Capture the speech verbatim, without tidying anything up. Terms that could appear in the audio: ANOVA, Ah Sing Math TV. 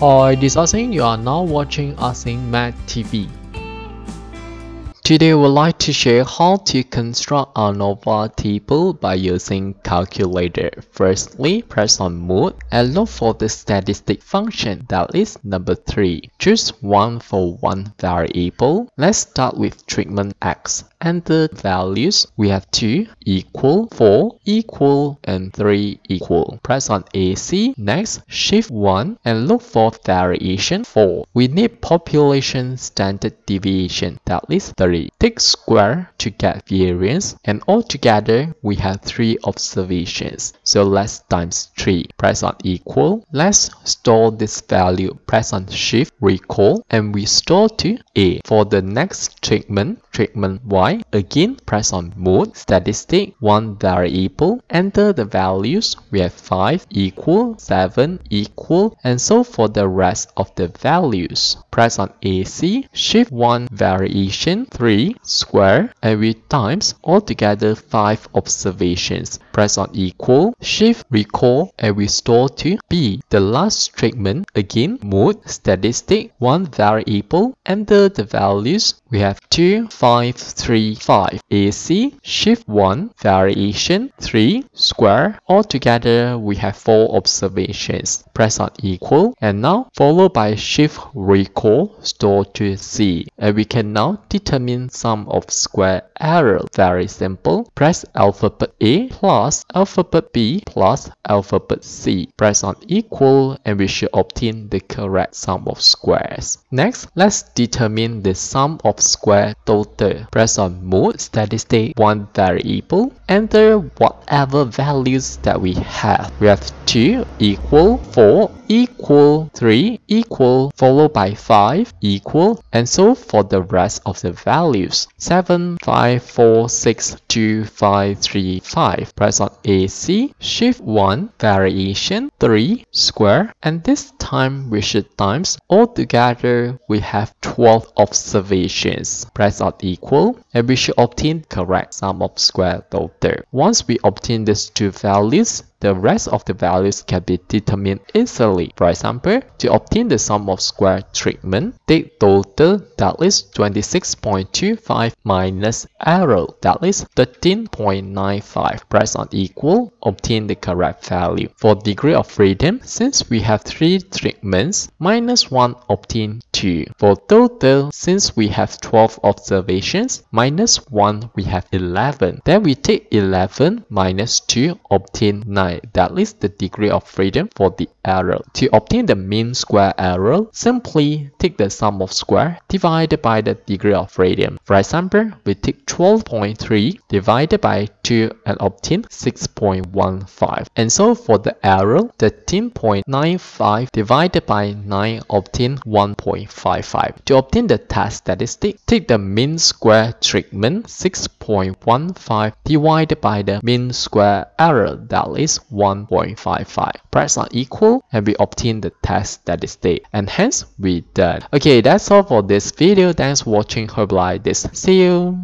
Hi, this is Ah Sing. You are now watching Ah Sing Math T V. Today we would like to share how to construct ANOVA table by using calculator. Firstly, press on mode and look for the statistic function, that is number three. Choose one for one variable. Let's start with treatment X. Enter values. We have two, equal, four, equal, and three, equal. Press on A C. Next, shift one and look for variation four. We need population standard deviation, that is thirty. Take square to get variance, and altogether we have three observations. So let's times three. Press on equal. Let's store this value. Press on shift, recall, and we store to A. For the next treatment, treatment Y. Again, press on mode, statistic, one variable, enter the values. We have five, equal, seven, equal, and so for the rest of the values. Press on A C, shift one, variation, three, square, and we times altogether five observations. Press on equal, shift, recall, and we store to B. The last treatment, again, mode, statistic, one variable, enter the values. We have two, five, three, five, A C, shift one, variation, three, square. Altogether, we have four observations. Press on equal, and now followed by shift, recall, store to C. And we can now determine sum of square error. Very simple. Press alphabet A plus alphabet B plus alphabet C. Press on equal, and we should obtain the correct sum of squares. Next, let's determine the sum of square total. Press on mode, statistic, one variable, enter whatever values that we have. We have two, equal, four, equal, three, equal, followed by five, equal, and so for the rest of the values. seven, five, four, six, two, five, three, five. Press on A C, shift one, variation, three, square, and this time we should times. Altogether, we have twelve observations. Press on equal, and we should obtain correct sum of square total. Once we obtain these two values, the rest of the values can be determined easily. For example, to obtain the sum of square treatment, take total, that is twenty-six point two five minus error, that is thirteen point nine five. Press on equal, obtain the correct value. For degree of freedom, since we have three treatments, minus one obtain two. For total, since we have twelve observations, minus one we have eleven. Then we take eleven minus two, obtain nine. That is the degree of freedom for the error. To obtain the mean square error, simply take the sum of square divided by the degree of freedom. For example, we take twelve point three divided by two and obtain six point one five. And so for the error, thirteen point nine five divided by nine obtain one point five five. To obtain the test statistic, take the mean square treatment, six point one five divided by the mean square error, that is one point five five. Press on equal, and we obtain the test statistic, and hence we done. Okay, that's all for this video. Thanks for watching. Hope you like this. See you.